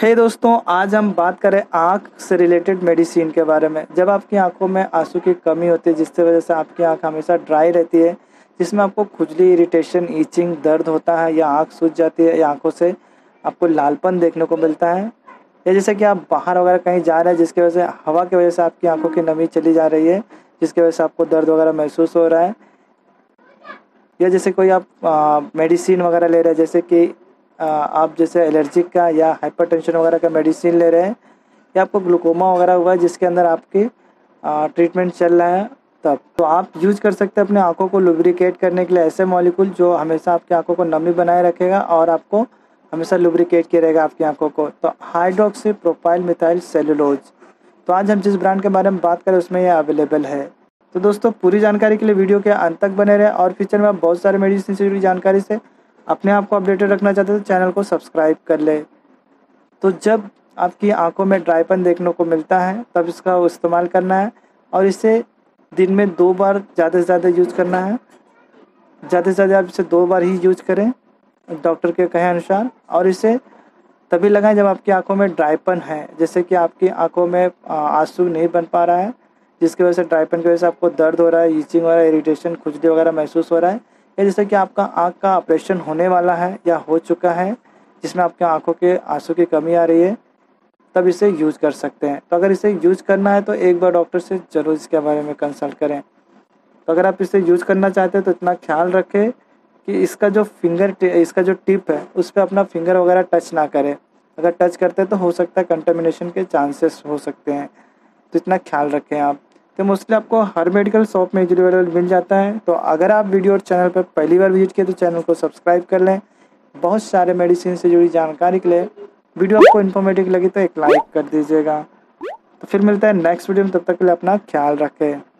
हे दोस्तों, आज हम बात करें आँख से रिलेटेड मेडिसिन के बारे में। जब आपकी आंखों में आंसू की कमी होती है जिसकी वजह से आपकी आंख हमेशा ड्राई रहती है, जिसमें आपको खुजली, इरिटेशन, ईचिंग, दर्द होता है या आंख सूज जाती है या आंखों से आपको लालपन देखने को मिलता है, या जैसे कि आप बाहर वगैरह कहीं जा रहे हैं जिसकी वजह से हवा की वजह से आपकी आँखों की नमी चली जा रही है जिसकी वजह से आपको दर्द वगैरह महसूस हो रहा है, या जैसे कोई आप मेडिसिन वगैरह ले रहे हैं जैसे कि आप जैसे एलर्जिक का या हाइपरटेंशन वगैरह का मेडिसिन ले रहे हैं, या आपको ग्लूकोमा वगैरह हुआ है जिसके अंदर आपकी ट्रीटमेंट चल रहा है, तब तो आप यूज कर सकते हैं अपने आंखों को लुब्रिकेट करने के लिए ऐसे मॉलिक्यूल जो हमेशा आपकी आंखों को नमी बनाए रखेगा और आपको हमेशा लुब्रिकेट किया रहेगा आपकी आंखों को। तो हाइडोक्सी प्रोफाइल मिथाइल सेलोलोज, तो आज हम जिस ब्रांड के बारे में बात करें उसमें यह अवेलेबल है। तो दोस्तों, पूरी जानकारी के लिए वीडियो के अंत तक बने रहें और फ्यूचर में आप बहुत सारे मेडिसिन से जुड़ी जानकारी से अपने आप को अपडेटेड रखना चाहते हैं तो चैनल को सब्सक्राइब कर ले। तो जब आपकी आंखों में ड्राईपन देखने को मिलता है तब इसका इस्तेमाल करना है और इसे दिन में 2 बार ज़्यादा से ज़्यादा यूज करना है। ज़्यादा से ज़्यादा आप इसे 2 बार ही यूज करें डॉक्टर के कहे अनुसार, और इसे तभी लगाएं जब आपकी आंखों में ड्राईपन है, जैसे कि आपकी आंखों में आंसू नहीं बन पा रहा है जिसकी वजह से ड्राईपन की वजह से आपको दर्द हो रहा है, ईचिंग हो रहा है, इरीटेशन, खुजली वगैरह महसूस हो रहा है, या जैसे कि आपका आँख का ऑपरेशन होने वाला है या हो चुका है जिसमें आपके आँखों के आंसू की कमी आ रही है, तब इसे यूज कर सकते हैं। तो अगर इसे यूज करना है तो एक बार डॉक्टर से ज़रूर इसके बारे में कंसल्ट करें। तो अगर आप इसे यूज करना चाहते हैं तो इतना ख्याल रखें कि इसका जो टिप है उस पर अपना फिंगर वगैरह टच ना करें। अगर टच करते हैं तो हो सकता है कंटामिनेशन के चांसेस हो सकते हैं, तो इतना ख्याल रखें आप। तो मोस्टली आपको हर मेडिकल शॉप में इजीली अवेलेबल मिल जाता है। तो अगर आप वीडियो और चैनल पर पहली बार विजिट किए तो चैनल को सब्सक्राइब कर लें। बहुत सारे मेडिसिन से जुड़ी जानकारी के लिए वीडियो आपको इन्फॉर्मेटिव लगी तो एक लाइक कर दीजिएगा। तो फिर मिलता है नेक्स्ट वीडियो में, तब तक के लिए अपना ख्याल रखें।